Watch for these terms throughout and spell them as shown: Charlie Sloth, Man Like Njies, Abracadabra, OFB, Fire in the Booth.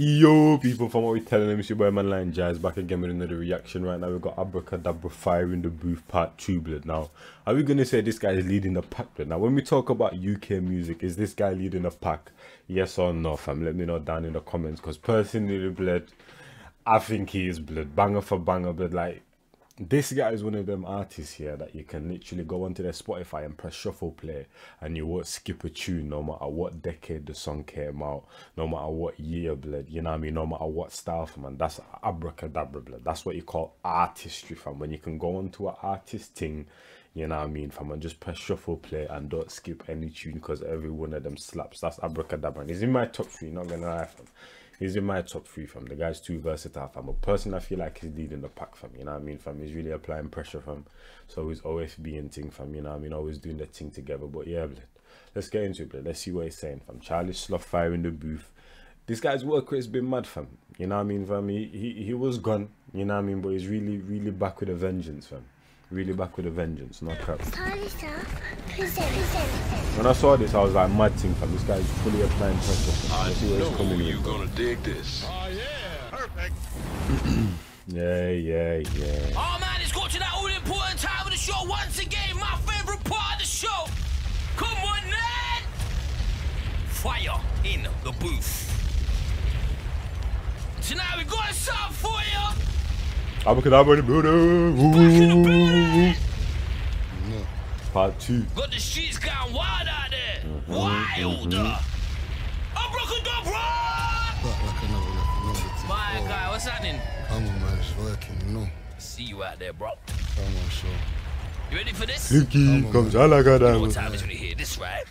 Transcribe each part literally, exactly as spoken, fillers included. Yo people, from what we're telling them, it's your boy Man Like Njies back again with another reaction. Right now we've got Abracadabra, Fire in the Booth part two, blood. Now, are we going to say this guy is leading the pack, blood? Now, when we talk about U K music, is this guy leading the pack? Yes or no, fam? Let me know down in the comments, because personally, blood, I think he is, blood. Banger for banger, blood. Like, this guy is one of them artists here that you can literally go onto their Spotify and press shuffle play and you won't skip a tune, no matter what decade the song came out, no matter what year, blood, you know what I mean, no matter what style, fam. And that's Abracadabra, blood. That's what you call artistry, fam, when you can go onto an artist thing, you know what I mean, fam, and just press shuffle play and don't skip any tune because every one of them slaps. That's Abracadabra, and he's in my top three, not gonna lie, fam. He's in my top three, fam. The guy's too versatile, fam. A person I feel like he's leading the pack, fam. You know what I mean, fam? He's really applying pressure, fam. So he's O F B and thing, fam. You know what I mean? Always doing that thing together. But yeah, blood. Let's get into it, blood. Let's see what he's saying, fam. Charlie Sloth, Fire in the Booth. This guy's work rate's been mad, fam. You know what I mean, fam? He, he, he was gone, you know what I mean? But he's really, really back with a vengeance, fam. Really back with a vengeance, no crap. When I saw this, I was like, mad thing, fam. This guy is fully applying pressure. I see where he's coming in. Gonna dig this. Oh yeah, perfect. yeah, yeah, yeah. Oh man, it's got to that all-important time of the show once again. My favorite part of the show. Come on, man! Fire in the booth. Tonight we got something for you. Abracadabra in the building. Part two. Got the streets going wild out there. Mm-hmm, wilder. Mm-hmm. Abracadabra! My guy, what's happening? I'm a man's working, you know. See you out there, bro. I'm on show. You ready for this? Linky comes Abracadabra. You know what time is when you hear this, right?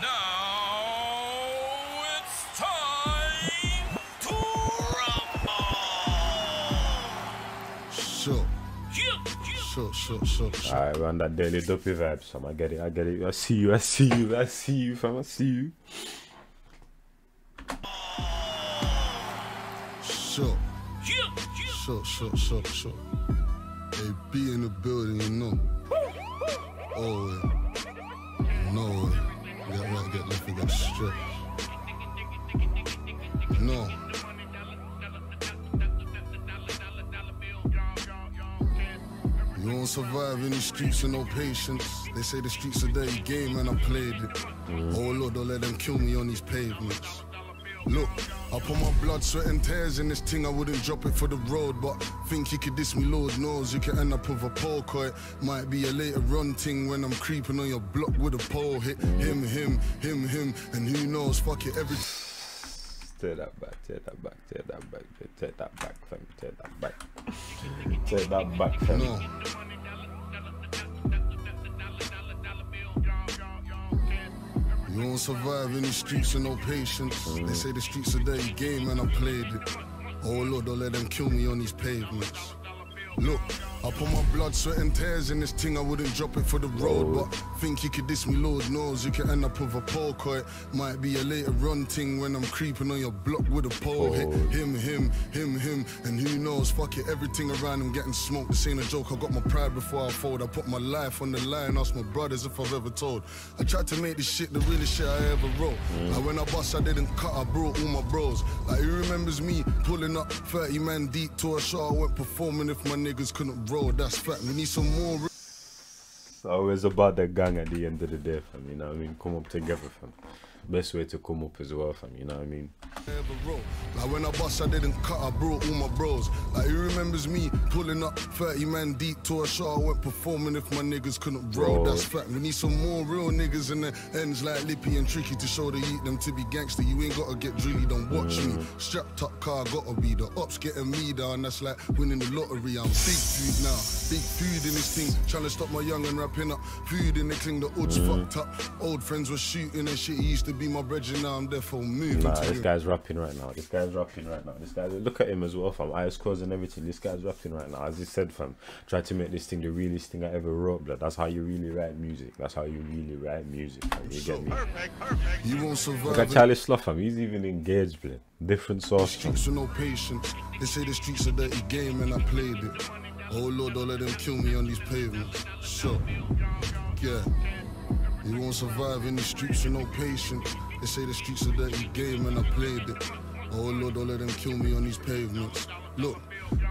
Now it's time. Sure. Sure, sure, sure, sure. Alright, we're on that daily dopey vibes, fam. I get it, I get it. I see you, I see you, I see you, fam. I see you. Sure. Sure, sure, sure, sure. A B in the building, you know. Oh, yeah. No way. We got right, get left, we got straight. No. You won't survive in these streets with no patience. They say the streets are dirty game and I played it. Mm. Oh Lord, don't let them kill me on these pavements. Look, I put my blood, sweat and tears in this thing. I wouldn't drop it for the road, but think you could diss me, Lord knows. You could end up with a pole court. Might be a later run thing when I'm creeping on your block with a pole. Hit him, him, him, him, and who knows, fuck it, every... Take that back, take that back, take that back, take that back, fam, take that back. Take that back, fam. No. You won't survive in these streets with no patience. Mm. They say the streets are dirty game and I played it. Oh Lord, don't let them kill me on these pavements. Look, I put my blood, sweat and tears in this thing. I wouldn't drop it for the road, but think you could diss me, Lord knows. You could end up with a pole court. Might be a later run thing when I'm creeping on your block with a pole. Oh. Hit him, him, him, him, and who knows, fuck it, everything around him getting smoked. This ain't a joke, I got my pride before I fold. I put my life on the line, ask my brothers if I've ever told. I tried to make this shit the realest shit I ever wrote. Mm. Like when I bust, I didn't cut, I brought all my bros. Like who remembers me pulling up thirty man deep to a show I went performing if my niggas couldn't roll, that's fact. We need some more. It's always about the gang at the end of the day, fam, you know what I mean? Come up together, fam. Best way to come up as well, fam, you know what I mean? Like when I bust, I didn't cut, I brought all my bros. Like who remembers me pulling up thirty man deep to a show I went performing if my niggas couldn't roll, that's fact. We need some more real niggas in the ends like Lippy and Tricky to show the eat them to be gangster. You ain't gotta get drilly, don't watch mm. me. Strapped up car, gotta be the ops getting me down. That's like winning the lottery. I'm big food now, big food in this thing. Trying to stop my young and wrapping up food in the cling, the odds mm. fucked up. Old friends were shooting and shit. He used to be my brethren, now I'm therefore moving. Nah, this guy's rapping right now. This guy's rapping right now. This guy, look at him as well, fam. Eyes closed and everything. This guy's rapping right now. As he said, fam, try to make this thing the realest thing I ever wrote, blood. That's how you really write music. That's how you really write music, fam. You so get me? Perfect, perfect. You won't survive. Look at Charlie Sloth, fam. He's even engaged, blood. Different source. The streets are no patience. They say the streets are dirty game, and I played it. Oh Lord, don't let them kill me on these pavements. Sure. Yeah. You won't survive in the streets with no patience. They say the streets are dirty game and I played it. Oh Lord, don't let them kill me on these pavements. Look,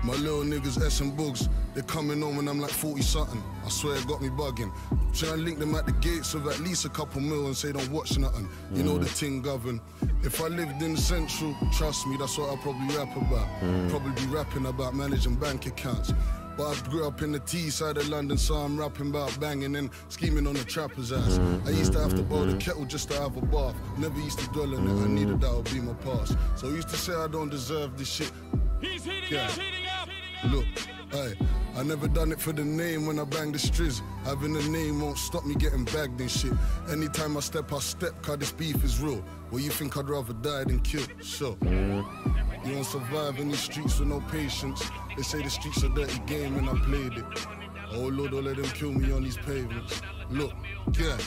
my little niggas S'ing books, they're coming on when I'm like forty something. I swear it got me bugging. Try and link them at the gates of at least a couple mil and say don't watch nothing. You mm. know the thing govern. If I lived in Central, trust me, that's what I'll probably rap about. Mm. Probably be rapping about managing bank accounts. But I grew up in the T-side of London, so I'm rapping about banging and scheming on the trapper's ass. I used to have to boil the kettle just to have a bath. Never used to dwell on it, I needed that would be my past. So I used to say I don't deserve this shit. He's heating yeah. up, heating up, heating Look, hey, I never done it for the name when I bang the striz. Having a name won't stop me getting bagged and shit. Anytime I step, I step, cause this beef is real. Well, you think I'd rather die than kill, sure. You don't survive in these streets with no patience. They say the streets are dirty game and I played it. Oh Lord, don't let them kill me on these pavements. Look, yeah.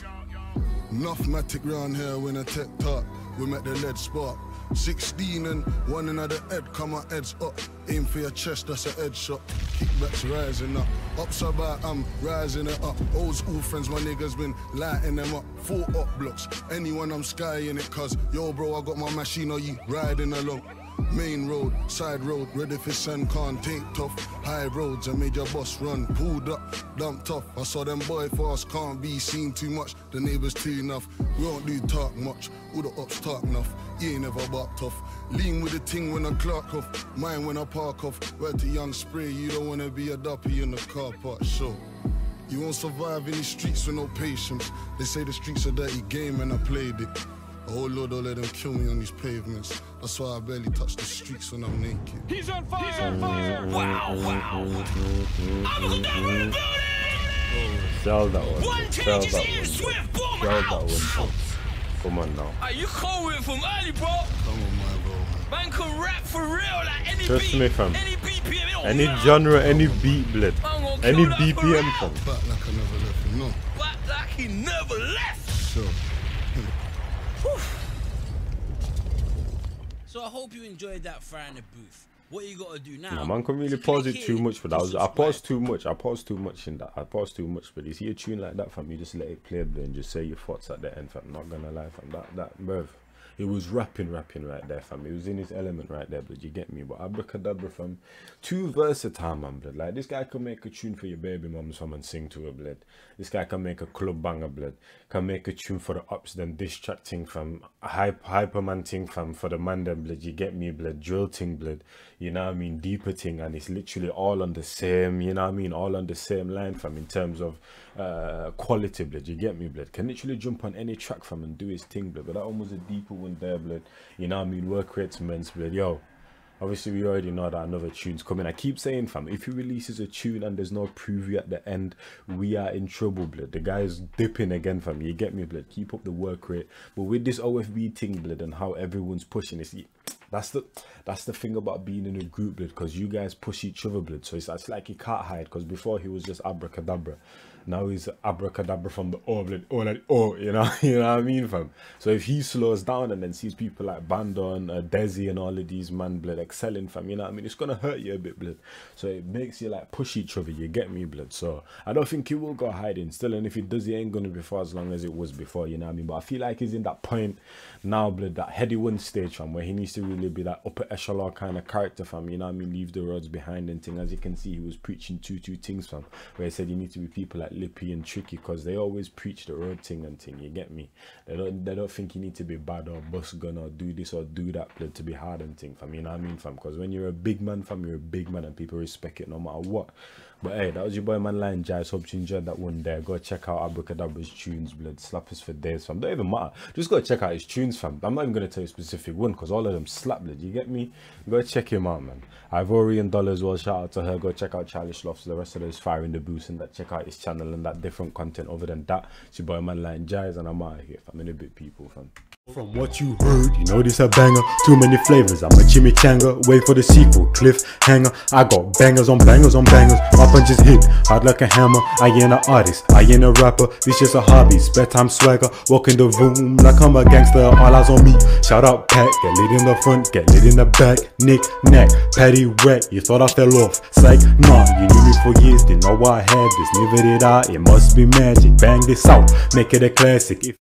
Enough matic round here when I tech talk. We met the lead spark. sixteen and one another head, come our heads up. Aim for your chest, that's a head shot. Kickbacks rising up. Upside by, I'm rising it up. Old school friends, my niggas been lighting them up. Four up blocks. Anyone I'm skying it, cause yo bro, I got my machine, are you riding along? Main road, side road, ready for sun, can't take tough. High roads, I made your boss run, pulled up, dumped off. I saw them boy fast, can't be seen too much. The neighbours too enough, we don't do talk much. All the ops talk enough, he ain't never barked off. Lean with the ting when I clock off, mine when I park off. Word to young spray, you don't wanna be a duppy in the car park, so you won't survive in these streets with no patience. They say the streets are dirty game and I played it. Oh Lord, don't let them kill me on these pavements. That's why I barely touch the streets when I'm naked. He's on fire! He's on fire! Wow, wow, wow. Abracadabra in the building! Sell that one. One change is here, Swift, boom, Sell that one. Come on now. Are you cold with him early, bro? Come on, my bro. Man can rap for real, like any Trust beat. Me, fam. Any B P M, any genre, any beat, bled. Any B P M, fam. Back like I never left him, no. Back like he never left! Sure. So I hope you enjoyed that Fire in the Booth. What you gotta do now? Nah, man can really pause it too much for that. I paused too much. I paused too much in that. I paused too much. But you see a tune like that, fam, you just let it play and just say your thoughts at the end, fam. Not gonna lie, fam. That that bruv. It was rapping, rapping right there, fam. It was in his element right there, but you get me. But Abracadabra, fam, too versatile, man, blood. Like, this guy can make a tune for your baby mums, fam, and sing to her, blood. This guy can make a club banger, blood. Can make a tune for the ups, then diss track thing, fam. Hype, hyperman thing, fam, for the man, then, blood. You get me, blood. Drill thing, blood. You know what I mean? Deeper thing, and it's literally all on the same, you know what I mean? All on the same line, fam, in terms of uh, quality, blood. You get me, blood. Can literally jump on any track, fam, and do his thing, blood. But that one was a deeper one. There, blood, you know what I mean? Work creates men's blood, yo. Obviously, we already know that another tune's coming. I keep saying, fam, if he releases a tune and there's no preview at the end, we are in trouble, blood. The guy's dipping again, fam. You get me, blood? Keep up the work rate. But with this O F B thing, blood, and how everyone's pushing this. That's the that's the thing about being in a group, blood, because you guys push each other, blood. So it's, it's like he can't hide, because before he was just Abracadabra. Now he's Abracadabra from the oh, blood, oh, blood, oh, you know, you know what I mean, fam? So if he slows down and then sees people like Bandon, uh, Desi and all of these man, blood, excelling, fam, you know what I mean? It's going to hurt you a bit, blood. So it makes you, like, push each other, you get me, blood? So I don't think he will go hiding still, and if he does, he ain't going to be for as long as it was before, you know what I mean? But I feel like he's in that point now, blood, that heady one stage, fam, where he needs to really be that upper echelon kind of character, fam, you know what I mean? Leave the roads behind and thing. As you can see, he was preaching two, two things, fam, where he said you need to be people like Lippy and Tricky, because they always preach the road thing and thing, you get me? They don't they don't think you need to be bad or bust gun or do this or do that, blood, to be hard and thing, fam, you know what I mean, fam? Because when you're a big man, fam, you're a big man and people respect it no matter what. But hey, that was your boy Man Like Njies. Hope you enjoyed that one there. Go check out Abracadabra's tunes, blood. Slappers for days, fam. Don't even matter. Just go check out his tunes, fam. I'm not even going to tell you a specific one because all of them slap, blood. You get me? Go check him out, man. Ivory and Dollar as well. Shout out to her. Go check out Charlie Sloth. The rest of those Fire in the Booth and that. Check out his channel and that different content. Other than that, it's your boy Man Like Njies and I'm out of here, fam. In a bit, people, fam. From what you heard, you know this a banger. Too many flavors, I'm a chimichanga. Wait for the sequel, cliffhanger. I got bangers on bangers on bangers. My punches hit hard like a hammer. I ain't an artist, I ain't a rapper. This just a hobby, spare time swagger. Walk in the room like I'm a gangster. All eyes on me, shout out Pat. Get lit in the front, get lit in the back. Nick, knack, patty whack. You thought I fell off, psych, nah. You knew me for years, didn't know why I had this. Never did I, it must be magic. Bang this out, make it a classic. If